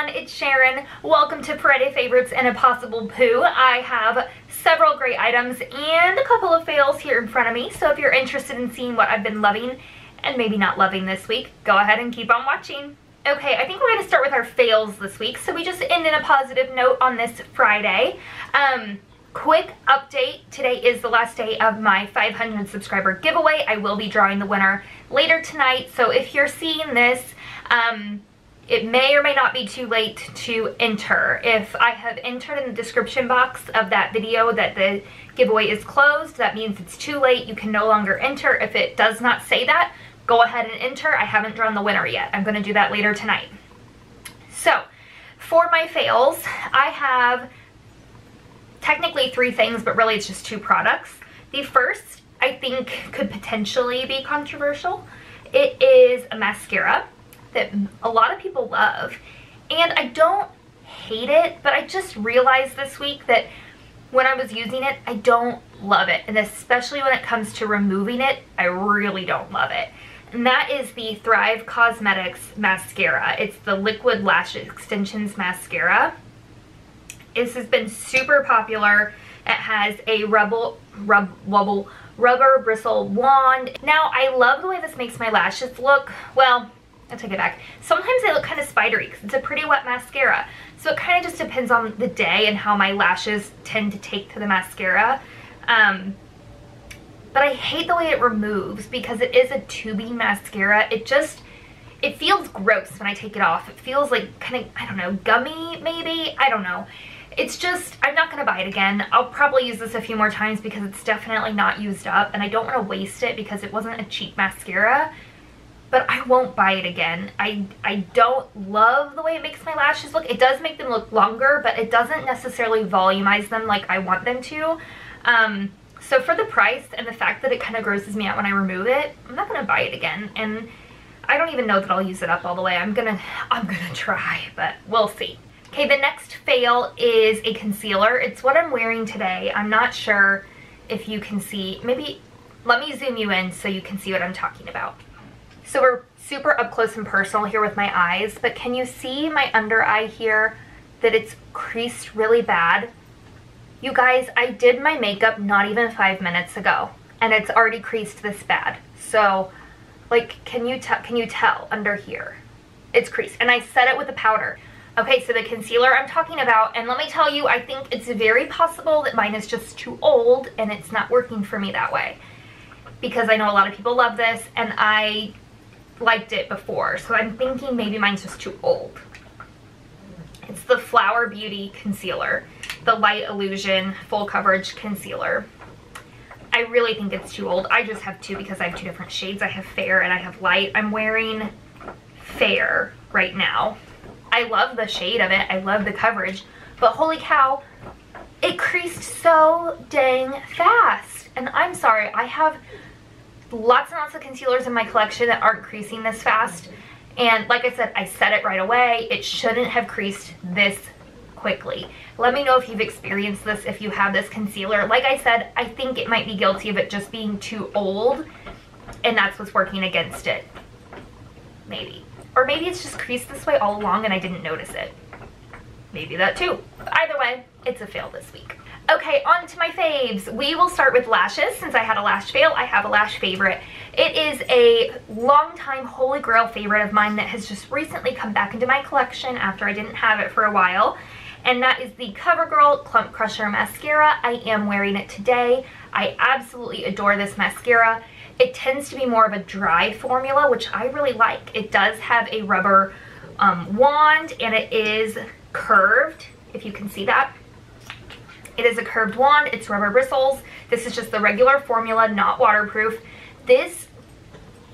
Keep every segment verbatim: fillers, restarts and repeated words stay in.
everyone, it's Sharon. Welcome to Friday Favorites and a Possible Poo. I have several great items and a couple of fails here in front of me, so if you're interested in seeing what I've been loving and maybe not loving this week, go ahead and keep on watching. Okay, I think we're going to start with our fails this week, so we just end in a positive note on this Friday. Um, quick update, today is the last day of my five hundred subscriber giveaway. I will be drawing the winner later tonight, so if you're seeing this, um, it may or may not be too late to enter. If I have entered in the description box of that video that the giveaway is closed, that means it's too late. You can no longer enter. If it does not say that, go ahead and enter. I haven't drawn the winner yet. I'm going to do that later tonight. So, for my fails, I have technically three things, but really it's just two products. The first, I think, could potentially be controversial. It is a mascara that a lot of people love, and I don't hate it, but I just realized this week that when I was using it, I don't love it, and especially when it comes to removing it, I really don't love it. And that is the Thrive Cosmetics mascara. It's the Liquid Lash Extensions Mascara. This has been super popular. It has a rubble, rub, wobble, rubber bristle wand. Now, I love the way this makes my lashes look. Well, I'll take it back. Sometimes they look kind of spidery because it's a pretty wet mascara. So it kind of just depends on the day and how my lashes tend to take to the mascara. Um, but I hate the way it removes because it is a tubing mascara. It just, it feels gross when I take it off. It feels like kind of, I don't know, gummy maybe? I don't know. It's just, I'm not going to buy it again. I'll probably use this a few more times because it's definitely not used up. And I don't want to waste it because it wasn't a cheap mascara. But I won't buy it again. I, I don't love the way it makes my lashes look. It does make them look longer, but it doesn't necessarily volumize them like I want them to. Um, so for the price and the fact that it kind of grosses me out when I remove it, I'm not going to buy it again. And I don't even know that I'll use it up all the way. I'm going to I'm gonna try, but we'll see. Okay, the next fail is a concealer. It's what I'm wearing today. I'm not sure if you can see. Maybe let me zoom you in so you can see what I'm talking about. So we're super up close and personal here with my eyes, but can you see my under eye here that it's creased really bad? You guys, I did my makeup not even five minutes ago, and it's already creased this bad. So, like, can you tell? Can you tell under here? It's creased, and I set it with a powder. Okay, so the concealer I'm talking about, and let me tell you, I think it's very possible that mine is just too old, and it's not working for me that way, because I know a lot of people love this, and I liked it before, so I'm thinking maybe mine's just too old. It's the Flower Beauty concealer, the Light Illusion full coverage concealer. I really think it's too old. I just have two because I have two different shades. I have fair and I have light. I'm wearing fair right now. I love the shade of it. I love the coverage, but holy cow, it creased so dang fast. And I'm sorry, I have lots and lots of concealers in my collection that aren't creasing this fast, and like I said, I set it right away. It shouldn't have creased this quickly. Let me know if you've experienced this, if you have this concealer. Like I said, I think it might be guilty of it just being too old, and that's what's working against it, maybe. Or maybe it's just creased this way all along and I didn't notice it. Maybe that too. Either way, it's a fail this week. Okay, on to my faves. We will start with lashes. Since I had a lash fail, I have a lash favorite. It is a longtime holy grail favorite of mine that has just recently come back into my collection after I didn't have it for a while, and that is the CoverGirl Clump Crusher Mascara. I am wearing it today. I absolutely adore this mascara. It tends to be more of a dry formula, which I really like. It does have a rubber um, wand, and it is curved, if you can see that. It is a curved wand, it's rubber bristles. This is just the regular formula, not waterproof. This,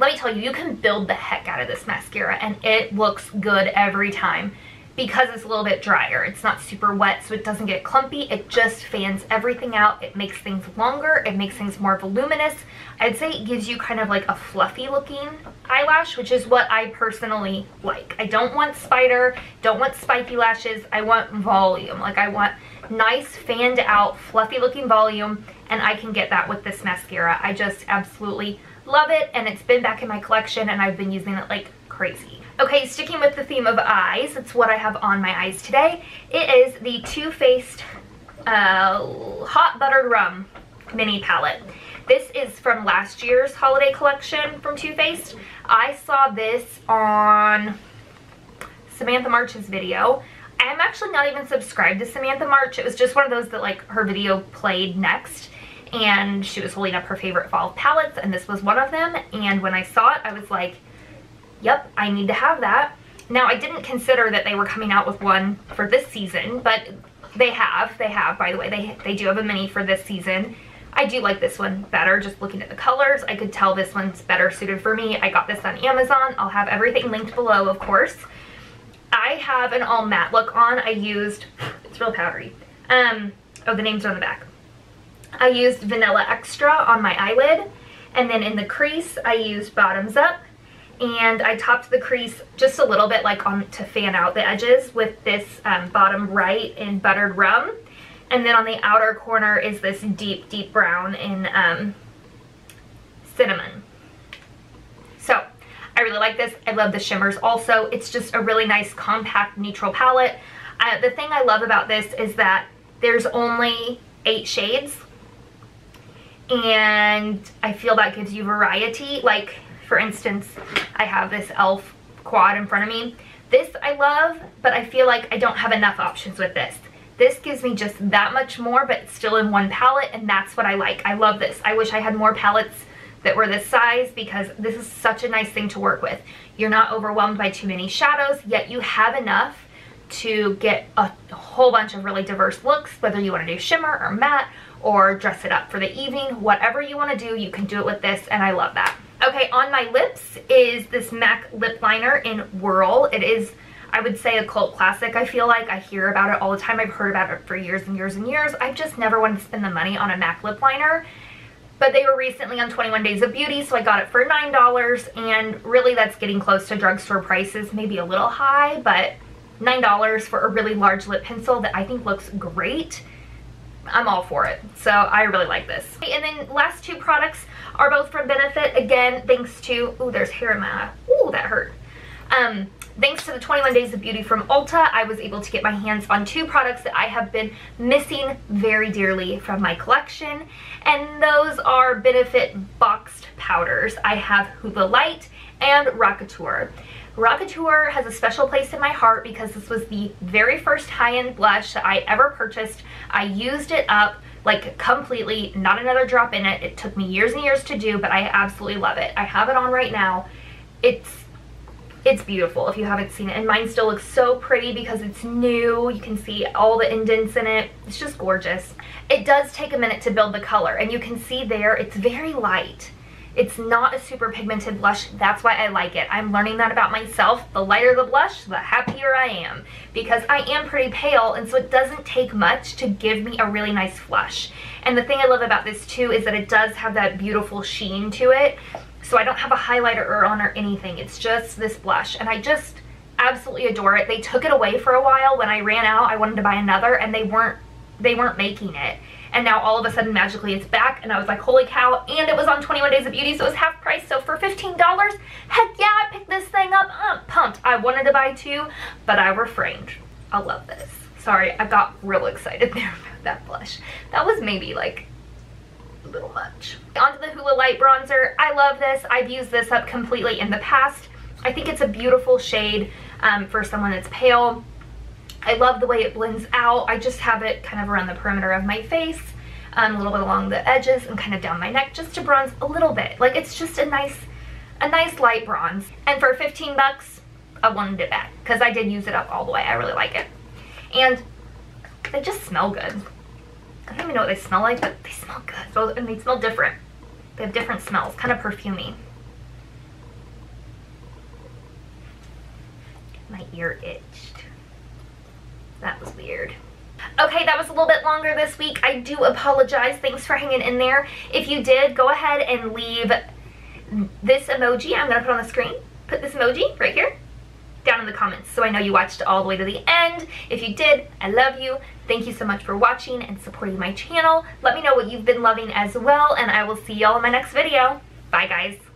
let me tell you, you can build the heck out of this mascara and it looks good every time because it's a little bit drier. It's not super wet, so it doesn't get clumpy. It just fans everything out. It makes things longer, it makes things more voluminous. I'd say it gives you kind of like a fluffy looking eyelash, which is what I personally like. I don't want spider, don't want spiky lashes. I want volume, like I want nice fanned out fluffy looking volume, and I can get that with this mascara. I just absolutely love it, and it's been back in my collection and I've been using it like crazy. Okay, sticking with the theme of eyes, it's what I have on my eyes today. It is the Too Faced uh, Hot Buttered Rum Mini Palette. This is from last year's holiday collection from Too Faced. I saw this on Samantha March's video. I'm actually not even subscribed to Samantha March. It was just one of those that, like, her video played next, and she was holding up her favorite fall palettes, and this was one of them. And when I saw it, I was like, yep, I need to have that. Now, I didn't consider that they were coming out with one for this season, but they have. They have, by the way. They, they do have a mini for this season. I do like this one better. Just looking at the colors, I could tell this one's better suited for me. I got this on Amazon. I'll have everything linked below, of course. I have an all matte look on. I used, it's real powdery. Um, oh, the names are on the back. I used Vanilla Extra on my eyelid, and then in the crease, I used Bottoms Up, and I topped the crease just a little bit, like on to fan out the edges with this um, bottom right in Buttered Rum, and then on the outer corner is this deep, deep brown in um, Cinnamon. So I really like this. I love the shimmers also. It's just a really nice compact neutral palette. Uh, the thing I love about this is that there's only eight shades, and I feel that gives you variety. Like, for instance, I have this e l f quad in front of me. This I love, but I feel like I don't have enough options with this. This gives me just that much more, but still in one palette, and that's what I like. I love this. I wish I had more palettes that were this size, because this is such a nice thing to work with. You're not overwhelmed by too many shadows, yet you have enough to get a whole bunch of really diverse looks, whether you want to do shimmer or matte or dress it up for the evening. Whatever you want to do, you can do it with this, and I love that. Okay, on my lips is this M A C lip liner in Whirl. It is, I would say, a cult classic. I feel like I hear about it all the time. I've heard about it for years and years and years. I've just never wanted to spend the money on a M A C lip liner. But they were recently on twenty-one days of beauty, so I got it for nine dollars, and really that's getting close to drugstore prices, maybe a little high, but nine dollars for a really large lip pencil that I think looks great. I'm all for it, so I really like this. And then last two products are both from Benefit. Again, thanks to, ooh, there's hair in my eye. Ooh, that hurt. Um, thanks to the twenty-one days of beauty from Ulta, I was able to get my hands on two products that I have been missing very dearly from my collection, and those are Benefit boxed powders. I have Hoola Light and Rockateur. Rockateur has a special place in my heart because this was the very first high-end blush that I ever purchased. I used it up, like, completely, not another drop in it. It took me years and years to do, but I absolutely love it. I have it on right now. It's It's beautiful if you haven't seen it, and mine still looks so pretty because it's new. You can see all the indents in it. It's just gorgeous. It does take a minute to build the color, and you can see there it's very light. It's not a super pigmented blush. That's why I like it. I'm learning that about myself. The lighter the blush, the happier I am, because I am pretty pale, and so it doesn't take much to give me a really nice flush. And the thing I love about this too is that it does have that beautiful sheen to it. So I don't have a highlighter on or anything. It's just this blush, and I just absolutely adore it. They took it away for a while. When I ran out, I wanted to buy another, and they weren't they weren't making it. And now all of a sudden, magically, it's back, and I was like, holy cow. And it was on twenty-one days of beauty, so it was half price. So for fifteen dollars, heck yeah, I picked this thing up. I'm pumped. I wanted to buy two, but I refrained. I love this. Sorry, I got real excited there about that blush. That was maybe like a little much. Onto the Hoola Light bronzer. I love this. I've used this up completely in the past. I think it's a beautiful shade um, for someone that's pale. I love the way it blends out. I just have it kind of around the perimeter of my face, um, a little bit along the edges, and kind of down my neck, just to bronze a little bit. Like, it's just a nice a nice light bronze, and for fifteen bucks I wanted it back because I did use it up all the way. I really like it, and they just smell good. I don't even know what they smell like, but they smell good, and they smell different. They have different smells, kind of perfumey. My ear itched. That was weird. Okay, that was a little bit longer this week. I do apologize. Thanks for hanging in there. If you did, go ahead and leave this emoji. I'm going to put on the screen. Put this emoji right here down in the comments so I know you watched all the way to the end. If you did, I love you. Thank you so much for watching and supporting my channel. Let me know what you've been loving as well, and I will see y'all in my next video. Bye, guys.